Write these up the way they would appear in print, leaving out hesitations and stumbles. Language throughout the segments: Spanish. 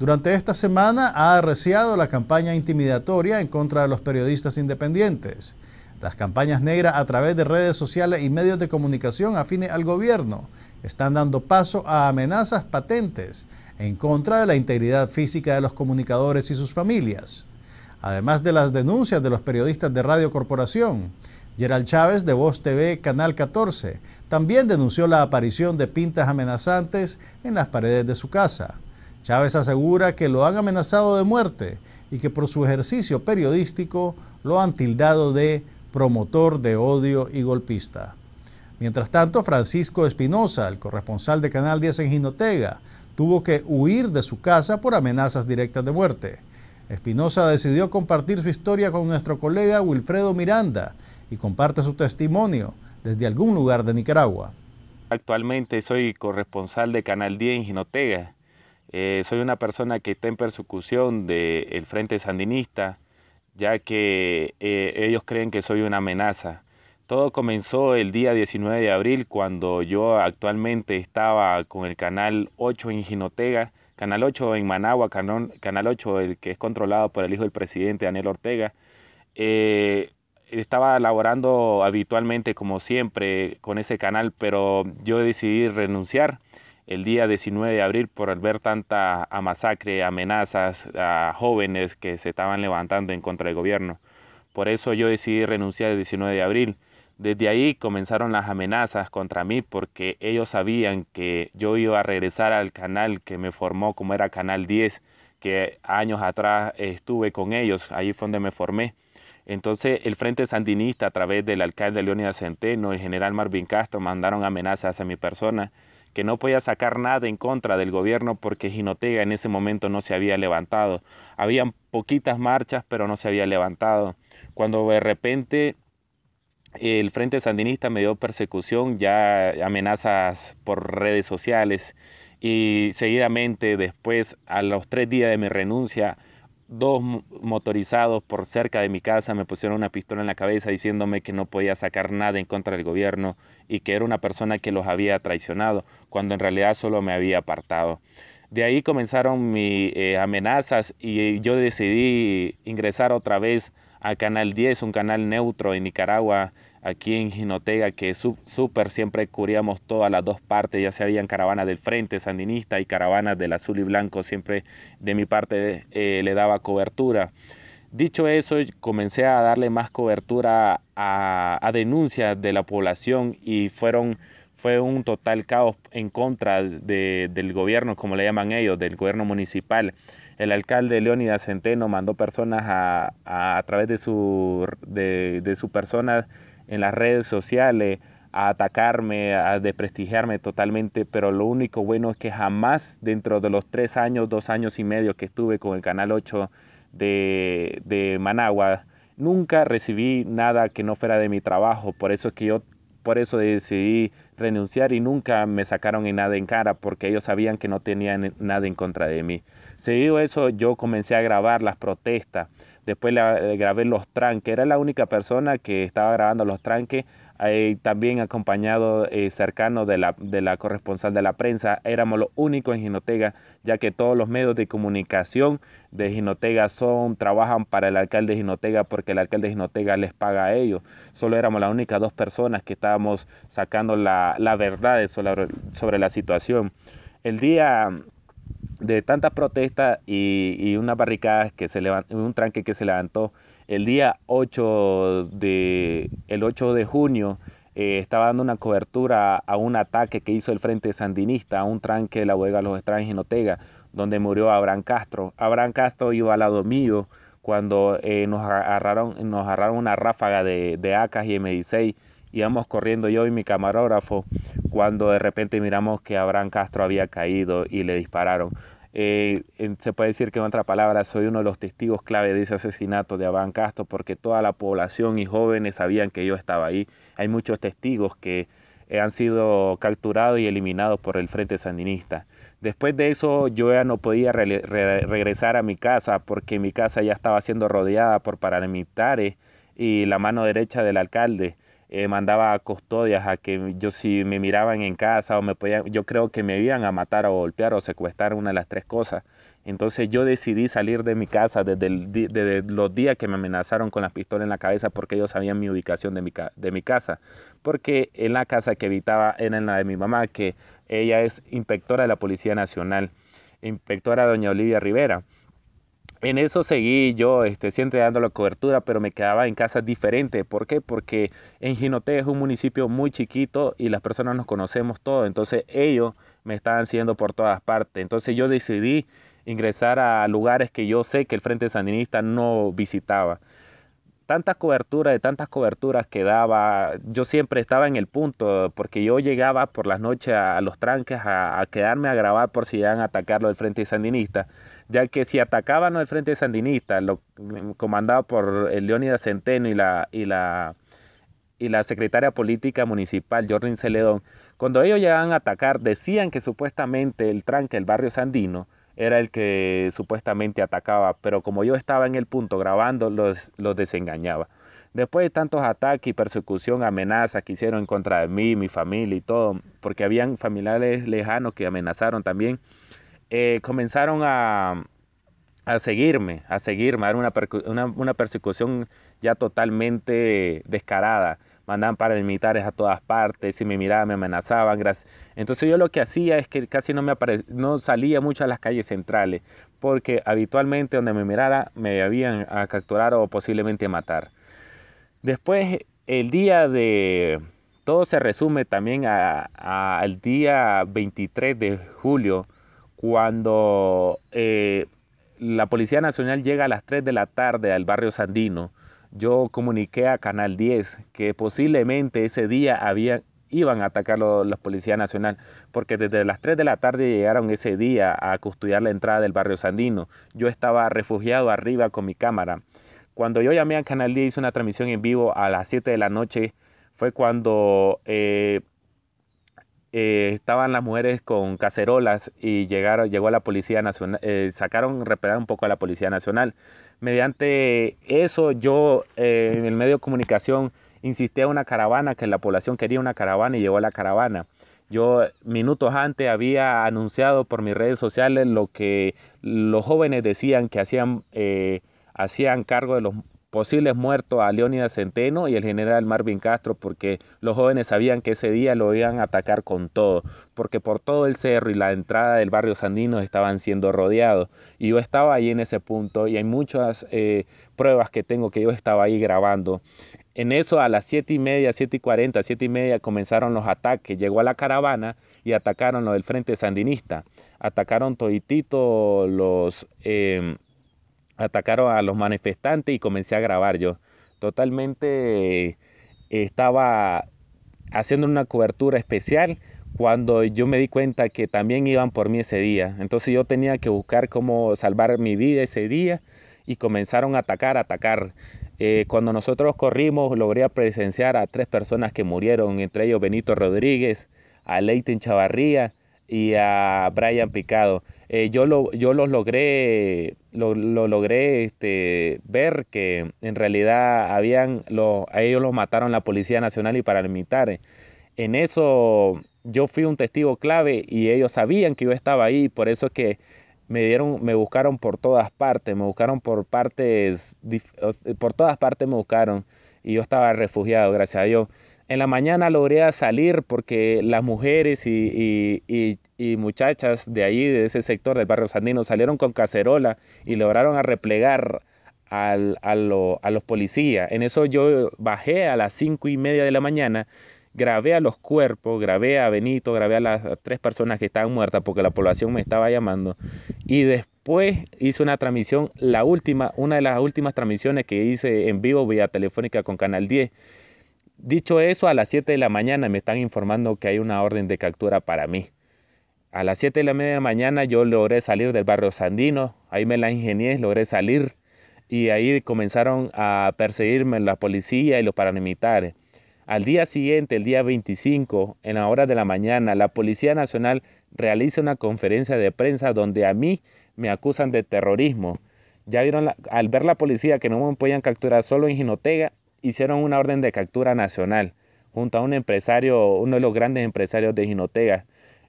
Durante esta semana ha arreciado la campaña intimidatoria en contra de los periodistas independientes, las campañas negras a través de redes sociales y medios de comunicación afines al gobierno están dando paso a amenazas patentes en contra de la integridad física de los comunicadores y sus familias. Además de las denuncias de los periodistas de Radio Corporación, Gerald Chávez de Voz TV Canal 14 también denunció la aparición de pintas amenazantes en las paredes de su casa. Chávez asegura que lo han amenazado de muerte y que por su ejercicio periodístico lo han tildado de promotor de odio y golpista. Mientras tanto, Francisco Espinoza, el corresponsal de Canal 10 en Jinotega, tuvo que huir de su casa por amenazas directas de muerte. Espinoza decidió compartir su historia con nuestro colega Wilfredo Miranda y comparte su testimonio desde algún lugar de Nicaragua. Actualmente soy corresponsal de Canal 10 en Jinotega. Soy una persona que está en persecución del Frente Sandinista, ya que ellos creen que soy una amenaza. Todo comenzó el día 19 de abril cuando yo actualmente estaba con el Canal 8 en Jinotega, Canal 8 en Managua, Canal 8 el que es controlado por el hijo del presidente Daniel Ortega. Estaba laborando habitualmente como siempre con ese canal, pero yo decidí renunciar el día 19 de abril por ver tanta masacre, amenazas a jóvenes que se estaban levantando en contra del gobierno. Por eso yo decidí renunciar el 19 de abril. Desde ahí comenzaron las amenazas contra mí porque ellos sabían que yo iba a regresar al canal que me formó, como era Canal 10, que años atrás estuve con ellos, ahí fue donde me formé. Entonces el Frente Sandinista, a través del alcalde Leonidas Centeno, el general Marvin Castro, mandaron amenazas a mi persona, que no podía sacar nada en contra del gobierno porque Jinotega en ese momento no se había levantado. Habían poquitas marchas, pero no se había levantado. Cuando de repente el Frente Sandinista me dio persecución, ya amenazas por redes sociales, y seguidamente después, a los 3 días de mi renuncia, 2 motorizados por cerca de mi casa me pusieron una pistola en la cabeza diciéndome que no podía sacar nada en contra del gobierno y que era una persona que los había traicionado, cuando en realidad solo me había apartado. De ahí comenzaron mis amenazas y yo decidí ingresar otra vez a Canal 10, un canal neutro en Nicaragua, aquí en Jinotega, que súper siempre cubríamos todas las dos partes, ya se habían caravanas del Frente Sandinista y caravanas del Azul y Blanco, siempre de mi parte le daba cobertura. Dicho eso, comencé a darle más cobertura a denuncias de la población y fue un total caos en contra del gobierno, como le llaman ellos, del gobierno municipal. El alcalde Leonidas Centeno mandó personas a través de su persona en las redes sociales a atacarme, a desprestigiarme totalmente, pero lo único bueno es que jamás dentro de los 2 años y medio que estuve con el Canal 8 de Managua, nunca recibí nada que no fuera de mi trabajo, por eso decidí renunciar y nunca me sacaron nada en cara porque ellos sabían que no tenían nada en contra de mí. Seguido eso, yo comencé a grabar las protestas, después grabé los tranques, era la única persona que estaba grabando los tranques, también acompañado cercano de la corresponsal de la prensa. Éramos los únicos en Jinotega, ya que todos los medios de comunicación de Jinotega trabajan para el alcalde de Jinotega porque el alcalde de Jinotega les paga a ellos. Solo éramos las únicas 2 personas que estábamos sacando la verdad sobre la situación. El día de tantas protestas y unas barricadas que se levantó, un tranque que se levantó, el día 8 de junio estaba dando una cobertura a un ataque que hizo el Frente Sandinista a un tranque de la bodega Los Estranes en Jinotega, donde murió Abraham Castro. Abraham Castro iba al lado mío cuando nos agarraron una ráfaga de AKs y M16. Íbamos corriendo yo y mi camarógrafo cuando de repente miramos que Abraham Castro había caído y le dispararon. Se puede decir que en otra palabra soy uno de los testigos clave de ese asesinato de Abraham Castro porque toda la población y jóvenes sabían que yo estaba ahí. Hay muchos testigos que han sido capturados y eliminados por el Frente Sandinista. Después de eso yo ya no podía regresar a mi casa porque mi casa ya estaba siendo rodeada por paramilitares y la mano derecha del alcalde mandaba a custodias a que yo, si me miraban en casa o me podían, yo creo que me iban a matar o golpear o secuestrar, una de las 3 cosas. Entonces yo decidí salir de mi casa desde los días que me amenazaron con la pistola en la cabeza, porque ellos sabían mi ubicación de mi casa. Porque en la casa que habitaba era en la de mi mamá, que ella es inspectora de la Policía Nacional, inspectora doña Olivia Rivera. En eso seguí yo siempre dando la cobertura, pero me quedaba en casas diferentes. ¿Por qué? Porque en Jinotega es un municipio muy chiquito y las personas nos conocemos todos. Entonces ellos me estaban siguiendo por todas partes. Entonces yo decidí ingresar a lugares que yo sé que el Frente Sandinista no visitaba. De tantas coberturas que daba, yo siempre estaba en el punto, porque yo llegaba por las noches a los tranques a quedarme a grabar por si iban a atacarlo del Frente Sandinista, ya que si atacaban al Frente Sandinista, comandado por Leonidas Centeno y la secretaria política municipal, Jordín Celedón, cuando ellos llegaban a atacar, decían que supuestamente el tranque, el barrio sandino, era el que supuestamente atacaba, pero como yo estaba en el punto grabando, los desengañaba. Después de tantos ataques y persecución, amenazas que hicieron contra de mí, mi familia y todo, porque habían familiares lejanos que amenazaron también, comenzaron a seguirme, era una persecución ya totalmente descarada. Mandaban paramilitares a todas partes, si me miraban me amenazaban. Entonces yo lo que hacía es que casi no salía mucho a las calles centrales, porque habitualmente donde me mirara me habían a capturar o posiblemente matar. Después, el día de... Todo se resume también al día 23 de julio, cuando la Policía Nacional llega a las 3 de la tarde al barrio sandino. Yo comuniqué a Canal 10 que posiblemente ese día iban a atacar la Policía Nacional, porque desde las 3 de la tarde llegaron ese día a custodiar la entrada del barrio sandino. Yo estaba refugiado arriba con mi cámara. Cuando yo llamé a Canal 10, hice una transmisión en vivo a las 7 de la noche, fue cuando estaban las mujeres con cacerolas y llegó a la Policía Nacional, repelaron un poco a la Policía Nacional. Mediante eso, yo en el medio de comunicación insistí a una caravana, que la población quería una caravana, y llegó a la caravana. Yo minutos antes había anunciado por mis redes sociales lo que los jóvenes decían que hacían cargo de los posibles muertos a Leonidas Centeno y el general Marvin Castro, porque los jóvenes sabían que ese día lo iban a atacar con todo, porque por todo el cerro y la entrada del barrio sandino estaban siendo rodeados, y yo estaba ahí en ese punto, y hay muchas pruebas que tengo que yo estaba ahí grabando. En eso, a las 7:30, 7:40, 7:30 comenzaron los ataques, llegó a la caravana y atacaron lo del Frente Sandinista, atacaron toditito atacaron a los manifestantes y comencé a grabar yo. Totalmente estaba haciendo una cobertura especial cuando yo me di cuenta que también iban por mí ese día. Entonces yo tenía que buscar cómo salvar mi vida ese día, y comenzaron a atacar. Cuando nosotros corrimos, logré presenciar a 3 personas que murieron, entre ellos Benito Rodríguez, a Leitin Chavarría y a Brian Picado. Yo logré ver que en realidad a ellos los mataron la Policía Nacional y paramilitares. En eso yo fui un testigo clave, y ellos sabían que yo estaba ahí, por eso es que me buscaron por todas partes, me buscaron por todas partes, y yo estaba refugiado, gracias a Dios. En la mañana logré salir, porque las mujeres y muchachas de ahí, de ese sector del barrio sandino, salieron con cacerola y lograron replegar a los policías. En eso yo bajé a las 5:30 de la mañana, grabé a los cuerpos, grabé a Benito, grabé a las 3 personas que estaban muertas, porque la población me estaba llamando. Y después hice una transmisión, una de las últimas transmisiones que hice en vivo vía telefónica con Canal 10. Dicho eso, a las 7 de la mañana me están informando que hay una orden de captura para mí. A las 7:30 de la mañana yo logré salir del barrio sandino, ahí me la ingenié, logré salir, y ahí comenzaron a perseguirme la policía y los paramilitares. Al día siguiente, el día 25, en la hora de la mañana, la Policía Nacional realiza una conferencia de prensa donde a mí me acusan de terrorismo. Ya vieron, al ver la policía que no me podían capturar solo en Jinotega, hicieron una orden de captura nacional junto a un empresario, uno de los grandes empresarios de Jinotega.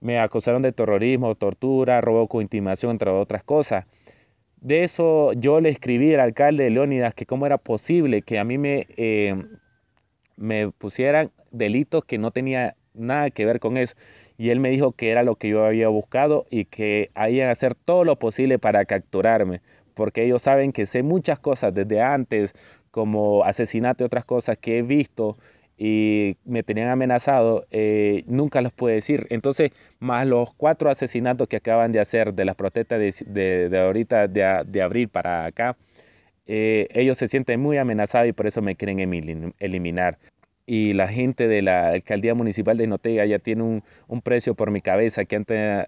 me acusaron de terrorismo, tortura, robo con intimidación, entre otras cosas. De eso yo le escribí al alcalde Leonidas que cómo era posible que a mí me pusieran delitos que no tenía nada que ver con eso. Y él me dijo que era lo que yo había buscado y que habían hacer todo lo posible para capturarme, porque ellos saben que sé muchas cosas desde antes, como asesinato y otras cosas que he visto y me tenían amenazado, nunca los pude decir. Entonces, más los 4 asesinatos que acaban de hacer de las protestas de ahorita de abril para acá, ellos se sienten muy amenazados y por eso me quieren eliminar. Y la gente de la alcaldía municipal de Jinotega ya tiene un precio por mi cabeza que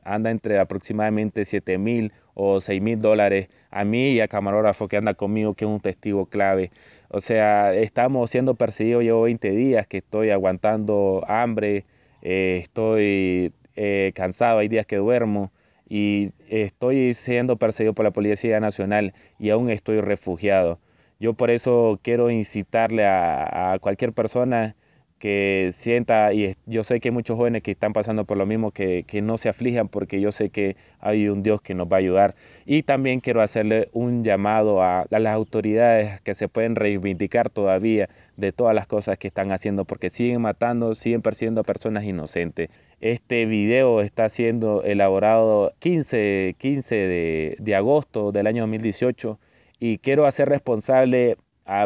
anda entre aproximadamente $7,000 o $6,000 a mí y a camarógrafo que anda conmigo, que es un testigo clave. O sea, estamos siendo perseguidos, llevo 20 días que estoy aguantando hambre, estoy cansado, hay días que duermo y estoy siendo perseguido por la Policía Nacional y aún estoy refugiado. Yo por eso quiero incitarle a cualquier persona que sienta, y yo sé que hay muchos jóvenes que están pasando por lo mismo, que no se aflijan, porque yo sé que hay un Dios que nos va a ayudar. Y también quiero hacerle un llamado a las autoridades que se pueden reivindicar todavía de todas las cosas que están haciendo, porque siguen matando, siguen persiguiendo a personas inocentes. Este video está siendo elaborado 15 de agosto del año 2018, y quiero hacer responsable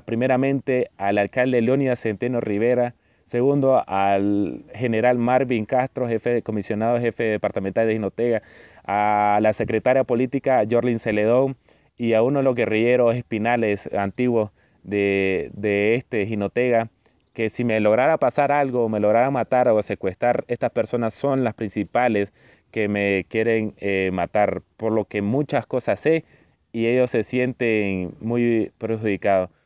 primeramente al alcalde Leonidas Centeno Rivera, segundo al general Marvin Castro, comisionado jefe departamental de Jinotega, a la secretaria política Jordín Celedón y a uno de los guerrilleros espinales antiguos de este Jinotega, que si me lograra pasar algo, me lograra matar o secuestrar, estas personas son las principales que me quieren matar, por lo que muchas cosas sé, y ellos se sienten muy perjudicados.